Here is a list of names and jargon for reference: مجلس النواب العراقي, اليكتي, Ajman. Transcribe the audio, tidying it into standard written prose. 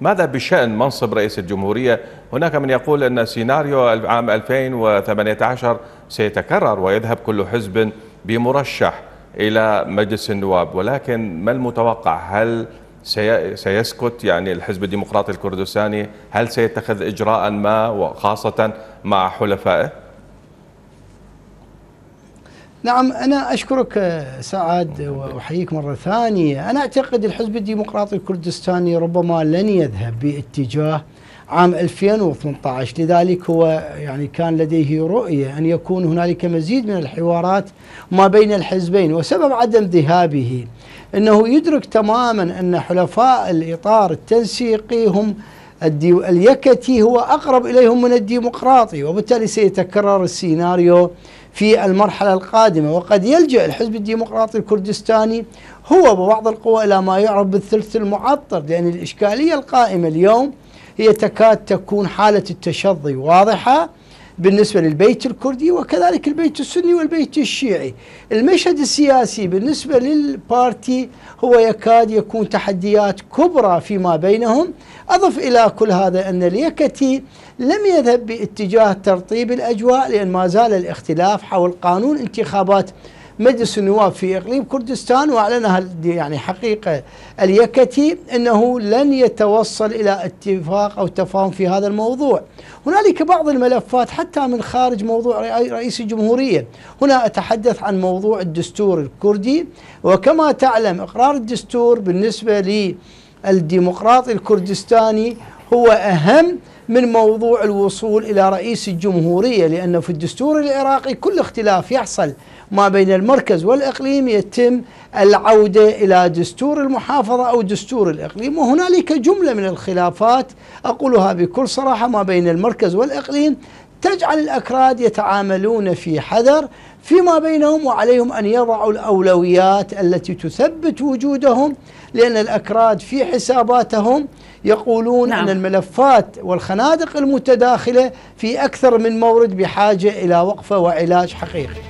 ماذا بشأن منصب رئيس الجمهورية؟ هناك من يقول أن سيناريو عام 2018 سيتكرر ويذهب كل حزب بمرشح إلى مجلس النواب، ولكن ما المتوقع؟ هل سيسكت يعني الحزب الديمقراطي الكردستاني؟ هل سيتخذ إجراء ما وخاصة مع حلفائه؟ نعم، أنا أشكرك سعد وأحييك مرة ثانية. أنا أعتقد الحزب الديمقراطي الكردستاني ربما لن يذهب باتجاه عام 2018، لذلك هو يعني كان لديه رؤية أن يكون هنالك مزيد من الحوارات ما بين الحزبين، وسبب عدم ذهابه أنه يدرك تماما أن حلفاء الإطار التنسيقي هم اليكتي هو أقرب إليهم من الديمقراطي، وبالتالي سيتكرر السيناريو في المرحلة القادمة، وقد يلجأ الحزب الديمقراطي الكردستاني هو وبعض القوى إلى ما يعرف بالثلث المعطر، لأن الإشكالية القائمة اليوم هي تكاد تكون حالة التشظي واضحة بالنسبة للبيت الكردي وكذلك البيت السني والبيت الشيعي. المشهد السياسي بالنسبة للبارتي هو يكاد يكون تحديات كبرى فيما بينهم. أضف إلى كل هذا أن اليكتي لم يذهب باتجاه ترطيب الأجواء، لأن ما زال الاختلاف حول قانون انتخابات مجلس النواب في إقليم كردستان، وأعلنها يعني حقيقة اليكتي أنه لن يتوصل إلى اتفاق أو تفاهم في هذا الموضوع. هنالك بعض الملفات حتى من خارج موضوع رئيس الجمهورية، هنا أتحدث عن موضوع الدستور الكردي، وكما تعلم إقرار الدستور بالنسبة للديمقراطي الكردستاني هو أهم من موضوع الوصول إلى رئيس الجمهورية، لأن في الدستور العراقي كل اختلاف يحصل ما بين المركز والإقليم يتم العودة إلى دستور المحافظة أو دستور الإقليم، وهنالك جملة من الخلافات أقولها بكل صراحة ما بين المركز والإقليم تجعل الأكراد يتعاملون في حذر فيما بينهم، وعليهم أن يضعوا الأولويات التي تثبت وجودهم، لأن الأكراد في حساباتهم يقولون نعم. أن الملفات والخنادق المتداخلة في أكثر من مورد بحاجة إلى وقفة وعلاج حقيقي.